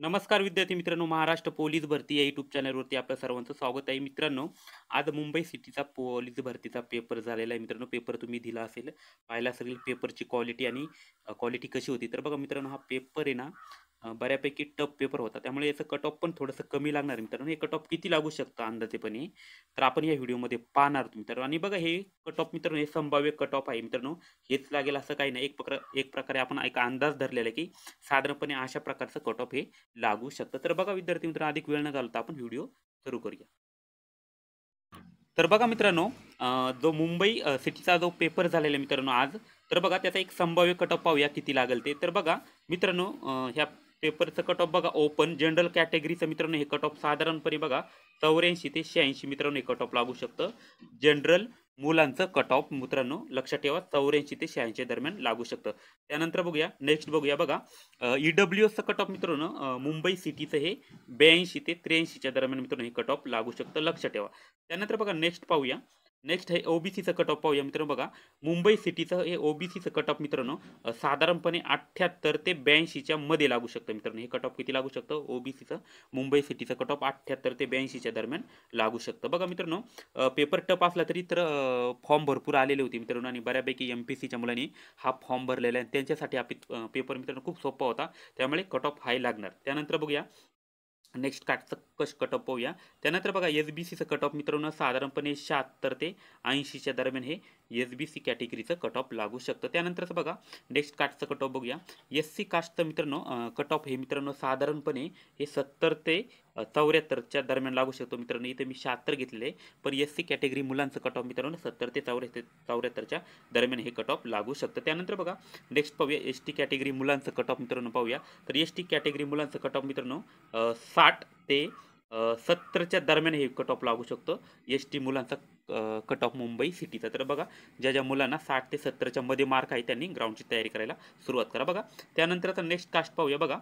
नमस्कार विद्यार्थी मित्रांनो, महाराष्ट्र पोलीस भरती या यूट्यूब चॅनलवरती आपल्या सर्वांचं स्वागत आहे. मित्रांनो, आज मुंबई सिटीचा पोलीस भरतीचा पेपर झालेला आहे. मित्रांनो, पेपर तुम्ही दिला असेल, पाहिला असेल पेपरची क्वालिटी आणि क्वालिटी कशी होती. तर बघा मित्रांनो, हा पेपर आहे ना बऱ्यापैकी टफ पेपर होता, त्यामुळे याचं कट ऑफ पण थोडंसं कमी लागणार आहे. मित्रांनो, हे कट ऑफ किती लागू शकतं अंदाजेपणे तर आपण या व्हिडिओमध्ये पाहणार आहोत मित्रांनो. आणि बघा, हे कट ऑफ मित्रांनो, हे संभाव्य कट ऑफ आहे मित्रांनो, हेच लागेल असं काही नाही. एक प्रकारे आपण एक अंदाज धरलेला आहे की साधारणपणे अशा प्रकारचं कट ऑफ हे लागू शकतं. तर बघा विद्यार्थी मित्रांनो, अधिक वेळ न घालवता आपण व्हिडिओ सुरू करूया. तर बघा मित्रांनो, जो मुंबई सिटीचा जो पेपर झालेला आहे मित्रांनो आज, तर बघा त्याचा एक संभाव्य कट ऑफ पाहूया किती लागेल ते. तर बघा मित्रांनो, ह्या पेपरचं कट ऑफ बघा ओपन जनरल कॅटेगरीचं मित्रांनो हे कट ऑफ साधारणपणे बघा 84 ते 86 मित्रांनो हे कट ऑफ लागू शकतं. जनरल मुलांचं कट ऑफ मित्रांनो लक्षात ठेवा 84 ते 86 दरम्यान लागू शकतं. त्यानंतर बघूया नेक्स्ट, बघूया बघा ईडब्ल्यूएसचं कट ऑफ मित्रांनो मुंबई सिटीचं हे 82 ते 83च्या दरम्यान मित्रांनो हे कट ऑफ लागू शकतं, लक्षात ठेवा. त्यानंतर बघा नेक्स्ट पाहूया, नेक्स्ट हे ओबीसीचं कट ऑफ पाहूया मित्रांनो. बघा मुंबई सिटीचं हे ओबीसीचं कट ऑफ मित्रांनो साधारणपणे 78 ते 82च्या मध्ये लागू शकतं. मित्रांनो हे कट ऑफ किती लागू शकतं ओबीसीचं, मुंबई सिटीचं कट ऑफ 78 ते 82च्या दरम्यान लागू शकतं. बघा मित्रांनो, पेपर टप असला तरी तर फॉर्म भरपूर आलेले होते मित्रांनो, आणि बऱ्यापैकी MPSCच्या मुलांनी हा फॉर्म भरलेला आहे. त्यांच्यासाठी हा पेपर मित्रांनो खूप सोपा होता, त्यामुळे कट ऑफ हाय लागणार. त्यानंतर बघूया नेक्स्ट कट ऑफ पाहूया. त्यानंतर बघा SBCचं कट ऑफ मित्रांनो साधारणपणे 76 ते 80च्या दरम्यान हे SBC कॅटेगरीचं कट ऑफ लागू शकतं. त्यानंतरच बघा नेक्स्ट कास्टचं कट ऑफ बघूया. SC कास्टचं मित्रांनो कट ऑफ हे मित्रांनो साधारणपणे हे 70 ते 74च्या दरम्यान लागू शकतो. मित्रांनो इथे मी 76 घेतलेले आहे, पण SC कॅटेगरी मुलांचं कट ऑफ मित्रांनो 70 ते 74च्या दरम्यान हे कट ऑफ लागू शकतं. त्यानंतर बघा नेक्स्ट पाहूया ST कॅटेगरी मुलांचं कट ऑफ मित्रांनो पाहूया. तर ST कॅटेगरी मुलांचं कट ऑफ मित्रांनो 60 ते 70च्या दरम्यान हे कट ऑफ लागू शकतं. ST मुलांचा कट ऑफ मुंबई सिटीचा. तर बघा ज्या मुलांना 60 ते 70च्या मध्ये मार्क आहे त्यांनी ग्राउंडची तयारी करायला सुरुवात करा. बघा त्यानंतर आता नेक्स्ट कास्ट पाहूया. बघा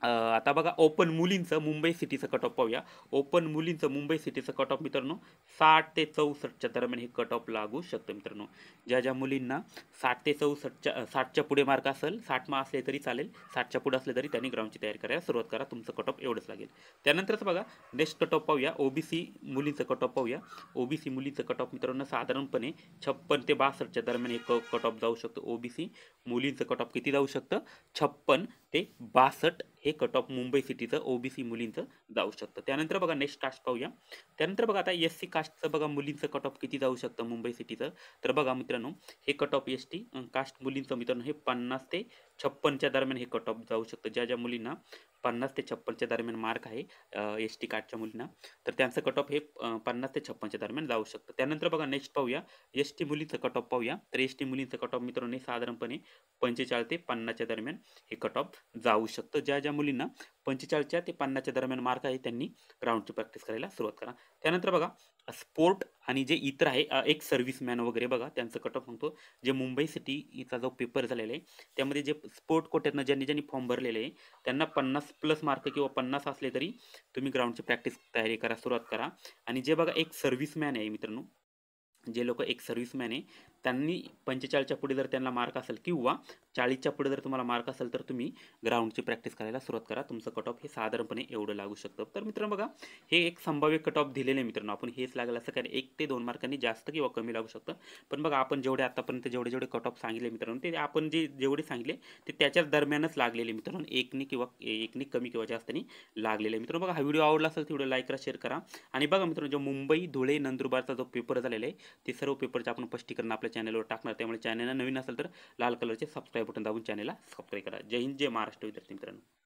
आता बघा ओपन मुलींचं मुंबई सिटीचं कट ऑफ पाहूया. ओपन मुलींचं मुंबई सिटीचं कट ऑफ मित्रांनो 60 ते 64च्या दरम्यान हे कट ऑफ लागू शकतं. मित्रांनो ज्या मुलींना 60 ते 64च्या पुढे मार्क असेल, 60 असले तरी चालेल, 60च्या पुढे असले तरी त्यांनी ग्राउंडची तयारी करायला सुरुवात करा, तुमचं कट ऑफ एवढंच लागेल. त्यानंतरच बघा नेक्स्ट कट ऑफ पाहूया. OBC मुलींचं कट ऑफ पाहूया. OBC मुलींचं कट ऑफ मित्रांनो साधारणपणे 56 ते 62च्या दरम्यान हे कट ऑफ जाऊ शकतं. OBC मुलींचं कट ऑफ किती जाऊ शकतं 56 ते 62 हे कट ऑफ मुंबई सिटीचं OBC मुलींचं जाऊ शकतं. त्यानंतर बघा नेक्स्ट कास्ट पाहूया. त्यानंतर बघा आता SC कास्टचं बघा मुलींचं कट ऑफ किती जाऊ शकतं मुंबई सिटीचं. तर बघा मित्रांनो हे कट ऑफ ST कास्ट मुलींचं मित्रांनो हे 50 ते 56च्या दरम्यान हे कट ऑफ जाऊ शकतं. ज्या मुलींना 50 ते 56च्या दरम्यान मार्क आहे ST कास्टच्या मुलींना, तर त्यांचं कट ऑफ हे 50 ते 56च्या दरम्यान जाऊ शकतं. त्यानंतर बघा नेक्स्ट पाहूया ST मुलींचं कट ऑफ पाहूया. तर ST मुलींचं कट ऑफ मित्रांनो साधारणपणे 45 ते 50च्या दरम्यान हे कट ऑफ जाऊ शकतं. ज्या मुलींना 45 ते 50च्या दरम्यान मार्क आहे त्यांनी ग्राउंडची प्रॅक्टिस करायला सुरुवात करा. त्यानंतर बघा स्पोर्ट आणि जे इतर आहे एक सर्व्हिसमॅन वगैरे बघा त्यांचं कट ऑफ सांगतो. जे मुंबई सिटीचा जो पेपर झालेला आहे त्यामध्ये जे स्पोर्ट कोट्यातनं ज्यांनी फॉर्म भरलेले आहे त्यांना 50+ मार्क किंवा 50 असले तरी तुम्ही ग्राउंडची प्रॅक्टिस तयारी करा, सुरुवात करा. आणि जे बघा एक सर्व्हिसमॅन आहे मित्रांनो, जे लोक एक सर्व्हिसमॅन आहे त्यांनी 45च्या पुढे जर त्यांना मार्क असेल किंवा 40च्या पुढे जर तुम्हाला मार्क असेल तर तुम्ही ग्राउंडची प्रॅक्टिस करायला सुरुवात करा, तुमचं कट ऑफ हे साधारणपणे एवढं लागू शकतं. तर मित्रांनो बघा हे एक संभाव्य कट ऑफ दिलेलं आहे मित्रांनो, आपण हेच लागलं असं कारण 1 ते 2 मार्कांनी जास्त किंवा कमी लागू शकतं. पण बघा आपण जेवढे आतापर्यंत जेवढे कट ऑफ सांगितले मित्रांनो, ते आपण जेवढे सांगितले ते त्याच्याच दरम्यानच लागलेले मित्रांनो, एकने कमी किंवा जास्तनी लागलेले. मित्रांनो बघा हा व्हिडिओ आवडला असेल तर व्हिडिओ लाईक करा, शेअर करा. आणि बघा मित्रांनो जो मुंबई धुळे नंदुरबारचा जो पेपर झालेला आहे ते सर्व पेपरचे आपण स्पष्टीकरण आपल्या चॅनलवर टाकणार, त्यामुळे चॅनलला नवीन असेल तर लाल कलरचे सबस्क्राईब बटन दाबून चॅनलला सबस्क्राईब करा. जय हिंद, जय महाराष्ट्र विद्यार्थी मित्रांनो.